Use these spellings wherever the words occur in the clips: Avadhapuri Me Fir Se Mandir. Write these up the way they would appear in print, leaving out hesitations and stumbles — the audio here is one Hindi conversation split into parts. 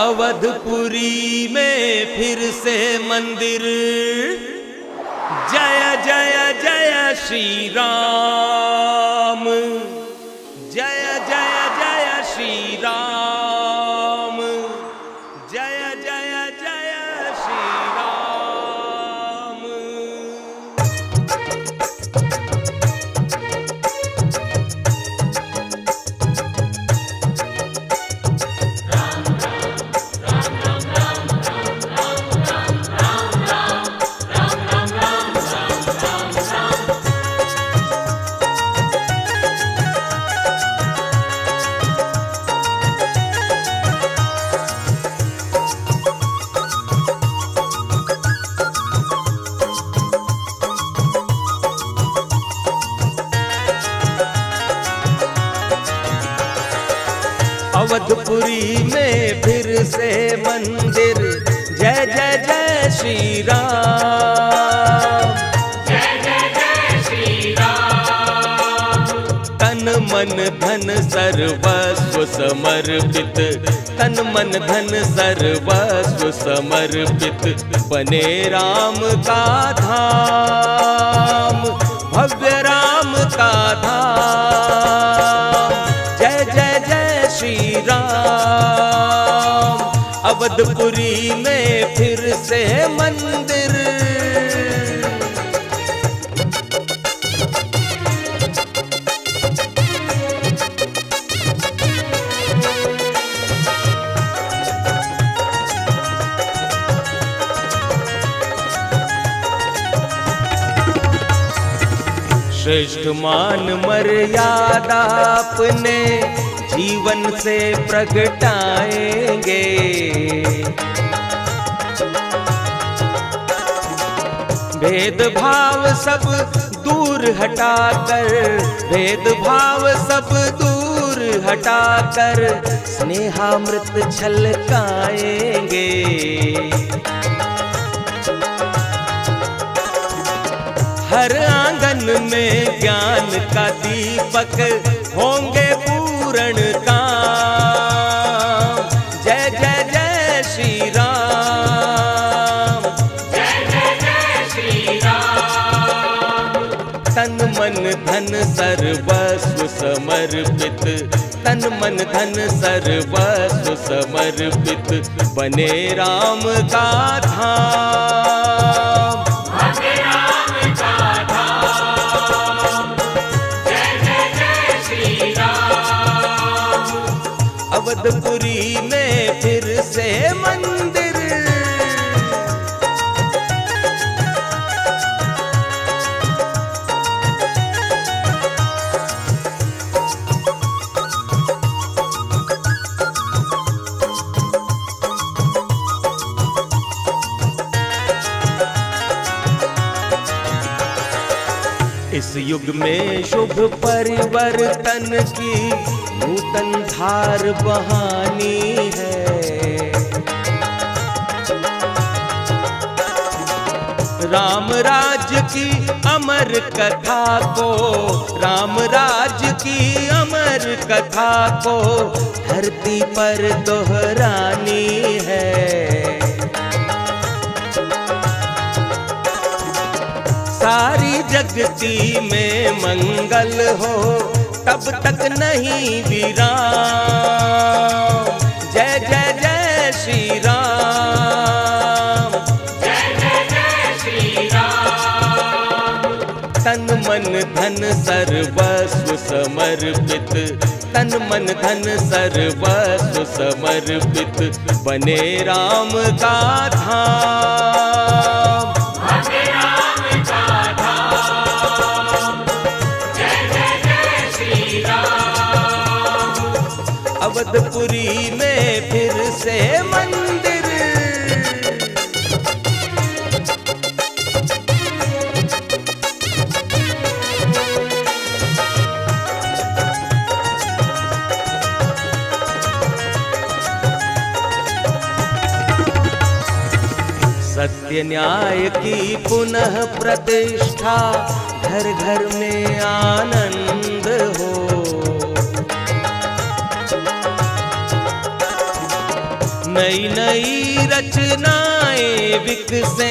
अवधपुरी में फिर से मंदिर। जय जय जय श्री राम, जय जय जय श्री राम, जय जय जय श्री राम। अवधपुरी में फिर से मंदिर। जय जय जय श्री राम, जय जय जय श्री राम। तन मन धन सर्वस्व समर्पित, तन मन धन सर्वस्व समर्पित, बने राम का धाम, भव्य राम का धाम। जय जय जय श्री राम, अवधपुरी में फिर से मंदिर। श्रेष्ठ मान मर्यादा अपने जीवन से प्रगटाएंगे, भेदभाव सब दूर हटाकर, भेदभाव सब दूर हटाकर, स्नेहामृत छलकाएंगे। हर आंगन में ज्ञान का दीपक होंगे पूर्ण काम। जय जय जय श्री राम, जय जय जय श्री राम। तन मन धन सर्वस्व समर्पित, तन मन धन सर्वस्व समर्पित, बने राम का धाम, बने राम का धाम। जय जय जय श्री राम, अवधपुरी में फिर से मंदिर। इस युग में शुभ परिवर्तन की नूतन धार बहानी है। राम राज्य की अमर कथा को, राम राज्य की अमर कथा को धरती पर दोहरानी है। सारी जगती में मंगल हो, तब तक नहीं विराम। जय जय जय श्री राम, जय जय जय श्री राम। तन मन धन सर्वस्व समर्पित, तन मन धन सर्वस्व समर्पित, बने राम का धाम। अवधपुरी में फिर से मंदिर। सत्य न्याय की पुनः प्रतिष्ठा, घर घर में आनंद हो। नई नई रचनाएं विकसे,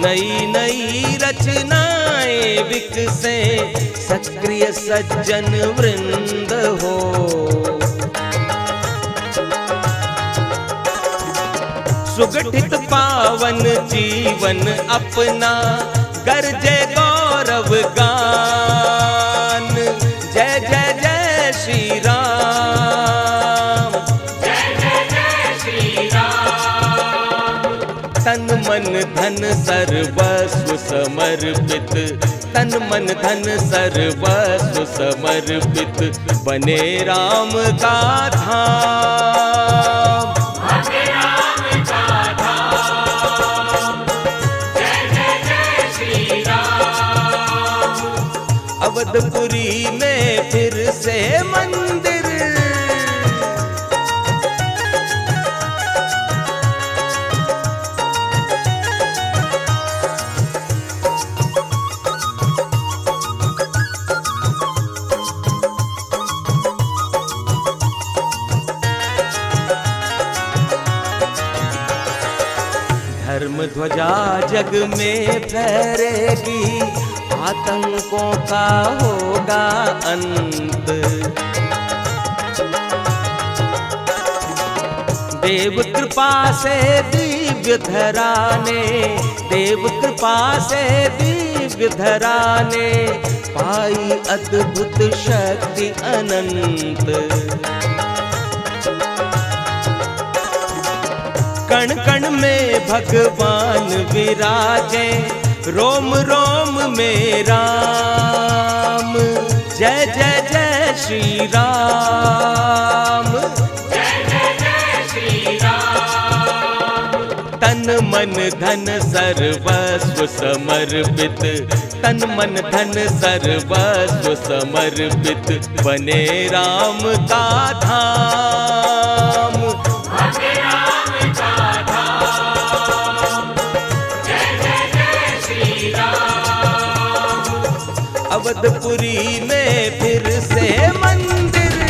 नई नई रचनाएं विकसे, सक्रिय सज्जन वृंद हो। सुगठित पावन जीवन अपना, गर्जे गौरव गान, जय जय जय श्री राम, जय जय जय श्री राम। तन मन धन सर्वस्व समर्पित, तन मन धन सर्वस्व समर्पित, बने राम का धाम। अवधपुरी में फिर से मंदिर, धर्म ध्वजा जग में फहरेगी, आतंकों का होगा अंत। देव कृपा से दिव्य धरा ने, देव कृपा से दिव्य धरा ने, पाई अद्भुत शक्ति अनंत। कण कण में भगवान विराजे, रोम रोम में राम, जय जय जय श्री राम, जय जय जय श्री राम। तन मन धन सर्वस्व समर्पित, तन मन धन सर्वस्व समर्पित, बने राम का धाम। अवधपुरी में फिर से मंदिर।